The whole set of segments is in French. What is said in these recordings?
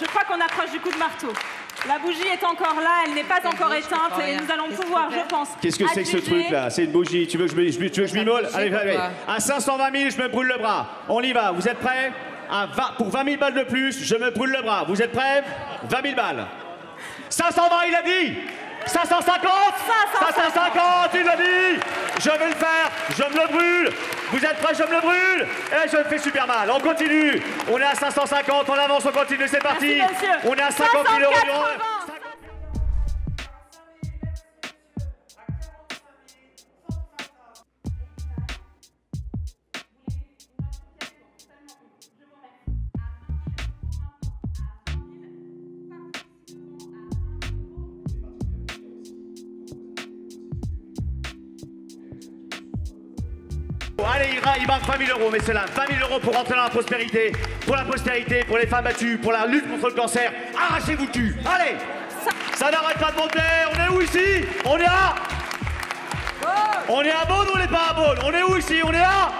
Je crois qu'on approche du coup de marteau. La bougie est encore là, elle n'est pas encore éteinte et nous allons pouvoir, je pense. Qu'est-ce que c'est que ce truc-là? C'est une bougie. Tu veux que je m'immole? Allez, allez. À 520 000, je me brûle le bras. On y va. Vous êtes prêts? Pour 20 000 balles de plus, je me brûle le bras. Vous êtes prêts? 20 000 balles. 520, il a dit. 550, 550, il a dit. Je vais le faire, je me le brûle. Vous êtes prêts, je me le brûle. Et je me fais super mal. On continue. On est à 550, on avance, on continue. C'est parti. Merci, on est à 50 000 euros. Allez, il marque 20 000 euros, mais c'est là, 20 000 euros pour rentrer dans la postérité, pour les femmes battues, pour la lutte contre le cancer. Arrachez-vous le cul, allez. Ça n'arrête pas de monter, on est où ici? On est à... On est à Beaune ou on n'est pas à Beaune? On est où ici? On est à...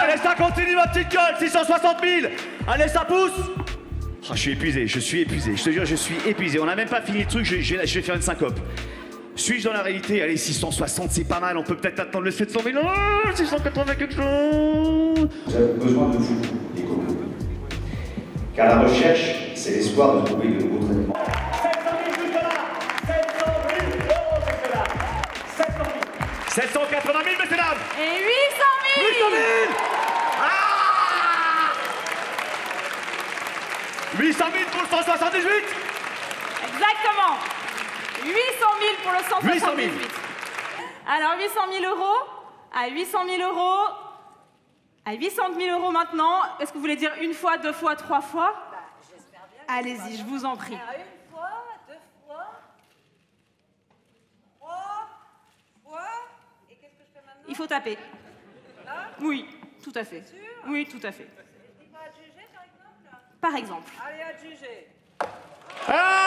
Allez, ça continue ma petite gueule, 660 000. Allez, ça pousse. Oh, je suis épuisé, je suis épuisé, je te jure, je suis épuisé. On n'a même pas fini le truc, je vais faire une syncope. Suis-je dans la réalité? Allez, 660, c'est pas mal, on peut peut-être attendre le 700 000, 680 quelque chose. Nous avons besoin de vous, les communs. Car la recherche, c'est l'espoir de trouver de nouveaux traitements. 700 000 jusque-là, 700 000 euros jusque-là, 700 000, 780 000, messieurs dames. Et 800 000. 800 000 800 000 pour le 178. Exactement. 800 000 pour le 178. Alors 800 000 euros, à 800 000 euros, à 800 000 euros maintenant. Est-ce que vous voulez dire une fois, deux fois, trois fois? J'espère bien. Allez-y, je vous en prie. Une fois, deux fois, trois fois. Et qu'est-ce que je fais maintenant? Il faut taper. Là? Oui, tout à fait. Sûr? Oui, tout à fait. Et pas adjuger, par exemple? Par exemple. Allez, adjuger. Ah!